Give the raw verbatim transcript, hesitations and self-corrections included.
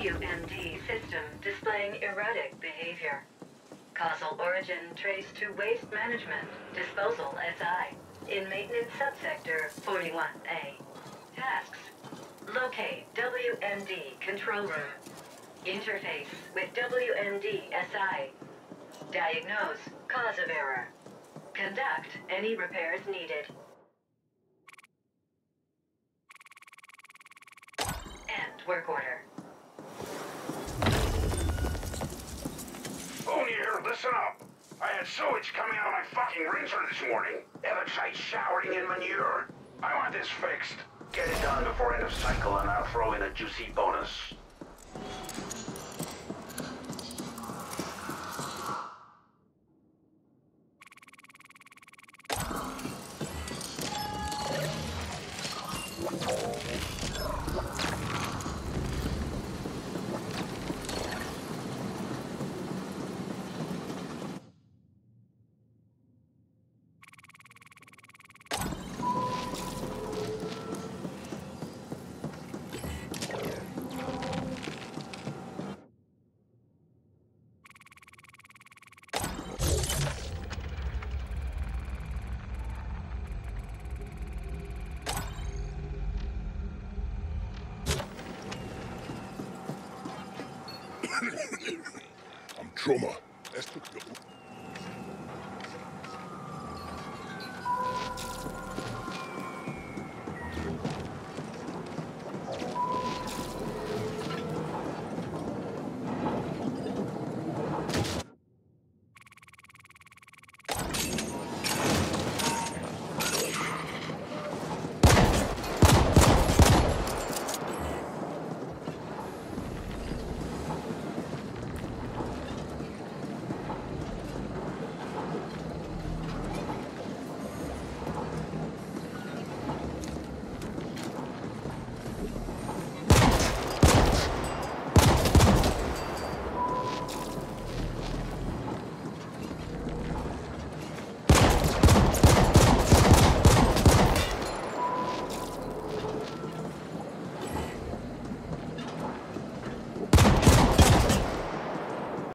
W M T system displaying erratic behavior. Causal origin traced to waste management, disposal S I, in maintenance subsector forty-one A. Tasks. Locate W M D control room. Interface with W M D S I. Diagnose cause of error. Conduct any repairs needed. End work order. Phone here, listen up. I had sewage coming out of my fucking rinser this morning. Evichite showering in manure. I want this fixed. Get it done before end of cycle and I'll throw in a juicy bonus. I'm trauma. That's what you